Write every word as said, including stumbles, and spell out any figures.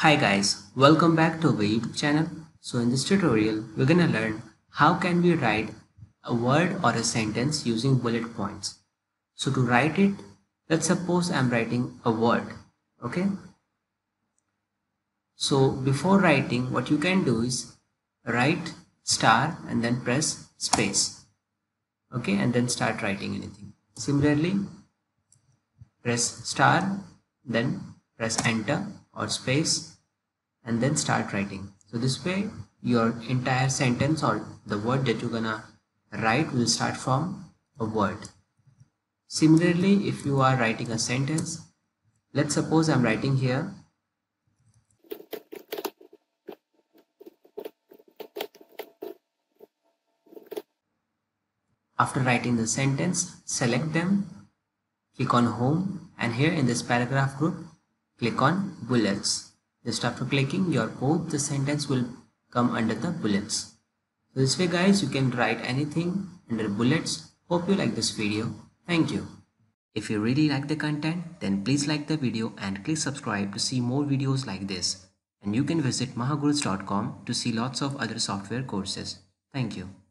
Hi guys, welcome back to our YouTube channel. So in this tutorial we're gonna learn how can we write a word or a sentence using bullet points. So to write it, let's suppose I'm writing a word. Okay, so before writing, what you can do is write star and then press space, okay, and then start writing anything. Similarly, press star, then press enter or space, and then start writing. So this way your entire sentence or the word that you're gonna write will start from a word. Similarly, if you are writing a sentence, let's suppose I'm writing here . After writing the sentence, select them, click on home, and here in this paragraph group click on bullets. Just after clicking, your both the sentence will come under the bullets. So this way guys, you can write anything under bullets. Hope you like this video. Thank you. If you really like the content, then please like the video and click subscribe to see more videos like this. And you can visit mahagurus dot com to see lots of other software courses. Thank you.